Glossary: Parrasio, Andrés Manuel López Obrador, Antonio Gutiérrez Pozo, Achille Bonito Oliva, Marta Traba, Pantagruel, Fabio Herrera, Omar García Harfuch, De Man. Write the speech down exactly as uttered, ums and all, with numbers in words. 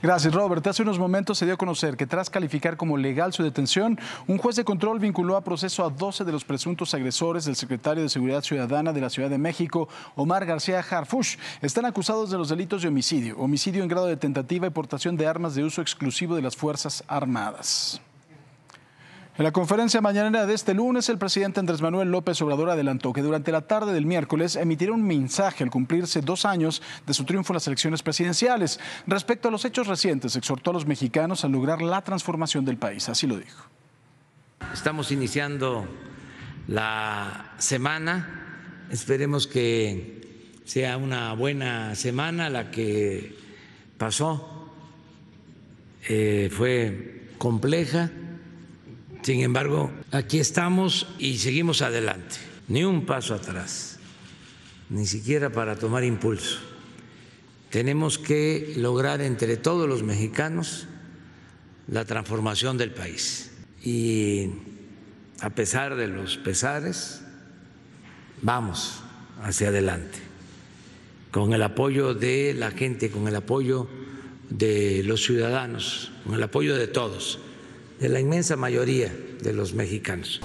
Gracias, Robert. Hace unos momentos se dio a conocer que tras calificar como legal su detención, un juez de control vinculó a proceso a doce de los presuntos agresores del secretario de Seguridad Ciudadana de la Ciudad de México, Omar García Harfuch. Están acusados de los delitos de homicidio, homicidio en grado de tentativa y portación de armas de uso exclusivo de las Fuerzas Armadas. En la conferencia mañanera de este lunes, el presidente Andrés Manuel López Obrador adelantó que durante la tarde del miércoles emitirá un mensaje al cumplirse dos años de su triunfo en las elecciones presidenciales. Respecto a los hechos recientes, exhortó a los mexicanos a lograr la transformación del país. Así lo dijo. Estamos iniciando la semana. Esperemos que sea una buena semana. La que pasó eh, fue compleja. Sin embargo, aquí estamos y seguimos adelante, ni un paso atrás, ni siquiera para tomar impulso. Tenemos que lograr entre todos los mexicanos la transformación del país. Y a pesar de los pesares, vamos hacia adelante, con el apoyo de la gente, con el apoyo de los ciudadanos, con el apoyo de todos, de la inmensa mayoría de los mexicanos.